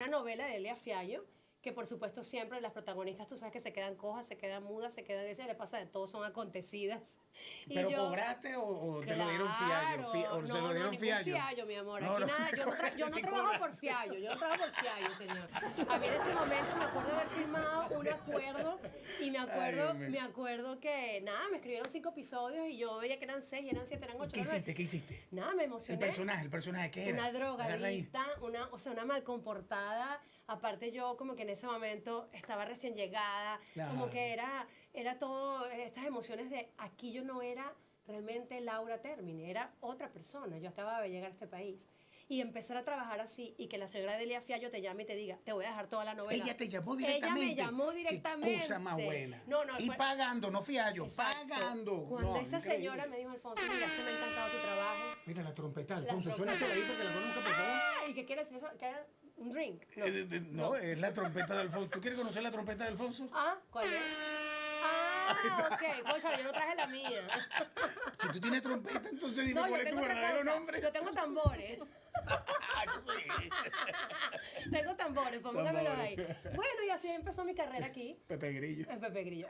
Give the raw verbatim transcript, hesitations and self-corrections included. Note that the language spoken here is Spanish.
Una novela de Elia Fiallo, que por supuesto siempre las protagonistas, tú sabes que se quedan cojas, se quedan mudas, se quedan esas, le pasa de todo, son acontecidas. Y ¿pero yo, cobraste o, o claro, te lo dieron Fiallo? Fi, o no, se lo dieron no, Fiallo. Fiallo, mi amor. Aquí no, no, nada, yo no, tra yo no trabajo por Fiallo, yo no trabajo por Fiallo, señor. A mí en ese momento me acuerdo haber firmado un acuerdo y me acuerdo, Ay, me acuerdo que nada, me escribieron cinco episodios y yo veía que eran seis, y eran siete, eran ocho. ¿Qué hiciste? Nueve. ¿Qué hiciste? Nada, me emocioné. ¿El personaje? ¿El personaje qué era? Una drogadita, una, o sea, una mal comportada. Aparte yo como que en ese momento estaba recién llegada, claro, como que era, era todo, estas emociones de aquí yo no era realmente Laura Termini, era otra persona, yo acababa de llegar a este país. Y empezar a trabajar así, y que la señora Delia Fiallo te llame y te diga, te voy a dejar toda la novela. Ella te llamó directamente. Ella me llamó directamente. Qué cosa más buena. No, no, y pagando, no Fiallo, exacto, pagando. Cuando no, esa increíble señora me dijo, Alfonso, mira, es que me ha encantado tu trabajo. Mira la trompeta, Alfonso, la suena esa ahí porque la conozco, por favor. Ah, ¿y qué quieres eso? ¿Qué era? ¿Un drink? No. Eh, eh, no, no, es la trompeta de Alfonso. ¿Tú quieres conocer la trompeta de Alfonso? Ah, ¿cuál es? Ah, ok. Concha, yo no traje la mía. Si tú tienes trompeta, entonces dime no, cuál es tu verdadero nombre. Yo tengo tambores. Tengo tambores, pónganmelo ahí. Bueno, y así empezó mi carrera aquí. Pepe Grillo. En Pepe Grillo.